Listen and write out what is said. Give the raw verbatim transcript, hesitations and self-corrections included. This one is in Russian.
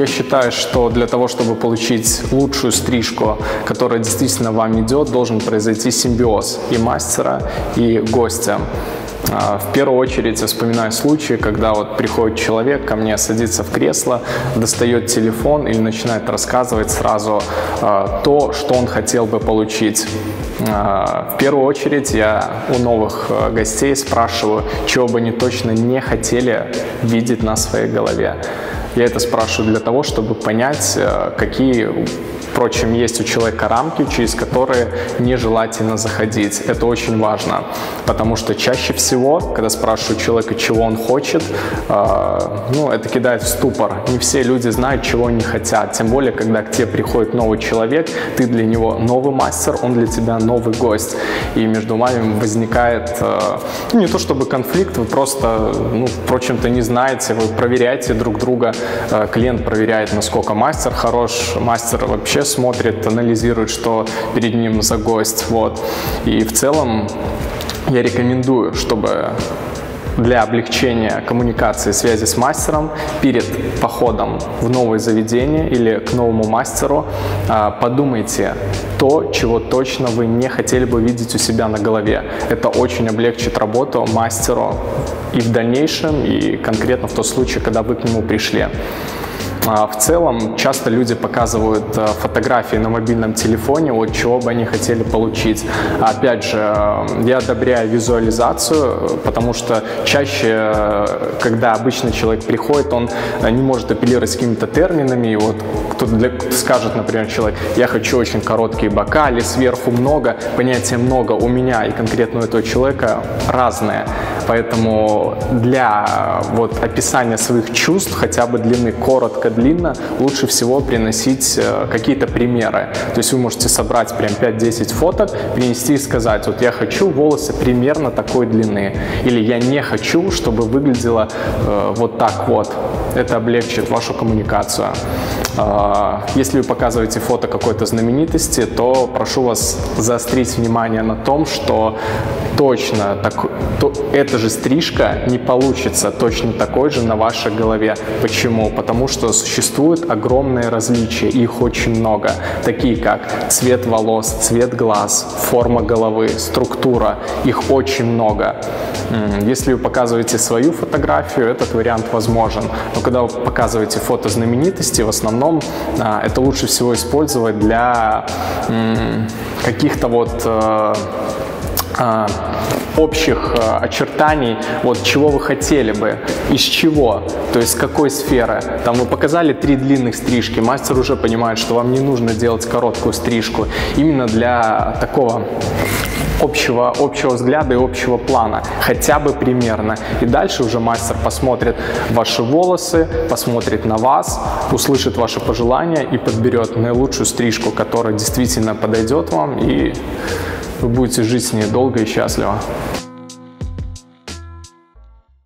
Я считаю, что для того, чтобы получить лучшую стрижку, которая действительно вам идет, должен произойти симбиоз и мастера, и гостя. В первую очередь я вспоминаю случаи, когда вот приходит человек ко мне, садится в кресло, достает телефон или начинает рассказывать сразу то, что он хотел бы получить. В первую очередь я у новых гостей спрашиваю, чего бы они точно не хотели видеть на своей голове. Я это спрашиваю для того, чтобы понять, какие, впрочем, есть у человека рамки, через которые нежелательно заходить. Это очень важно, потому что чаще всего, когда спрашиваю человека, чего он хочет, э, ну, это кидает в ступор. Не все люди знают, чего они хотят, тем более, когда к тебе приходит новый человек, ты для него новый мастер, он для тебя новый гость. И между вами возникает э, не то чтобы конфликт, вы просто, ну, впрочем-то, не знаете, вы проверяете друг друга. Клиент проверяет, насколько мастер хорош, мастер вообще смотрит, анализирует, что перед ним за гость. Вот. И в целом я рекомендую, чтобы для облегчения коммуникации и связи с мастером перед походом в новое заведение или к новому мастеру подумайте то, чего точно вы не хотели бы видеть у себя на голове. Это очень облегчит работу мастеру и в дальнейшем, и конкретно в тот случай, когда вы к нему пришли. В целом, часто люди показывают фотографии на мобильном телефоне, вот чего бы они хотели получить. Опять же, я одобряю визуализацию, потому что чаще, когда обычный человек приходит, он не может апеллировать какими-то терминами. И вот кто-то скажет, например, человек, я хочу очень короткие бока, или сверху много, понятие много у меня и конкретно у этого человека разное. Поэтому для вот, описания своих чувств, хотя бы длины коротко-длинно, лучше всего приносить э, какие-то примеры. То есть вы можете собрать прям пять-десять фоток, принести и сказать, вот я хочу волосы примерно такой длины, или я не хочу, чтобы выглядело э, вот так вот. Это облегчит вашу коммуникацию. Э, если вы показываете фото какой-то знаменитости, то прошу вас заострить внимание на том, что точно так, то, это же стрижка не получится точно такой же на вашей голове. Почему? Потому что существуют огромные различия, их очень много. Такие как цвет волос, цвет глаз, форма головы, структура. Их очень много. Если вы показываете свою фотографию, этот вариант возможен. Но когда вы показываете фото знаменитости, в основном это лучше всего использовать для каких-то вот общих очертаний, вот чего вы хотели бы, из чего, то есть с какой сферы. Там вы показали три длинных стрижки, мастер уже понимает, что вам не нужно делать короткую стрижку. Именно для такого общего, общего взгляда и общего плана, хотя бы примерно. И дальше уже мастер посмотрит ваши волосы, посмотрит на вас, услышит ваши пожелания и подберет наилучшую стрижку, которая действительно подойдет вам, и вы будете жить с ней долго и счастливо.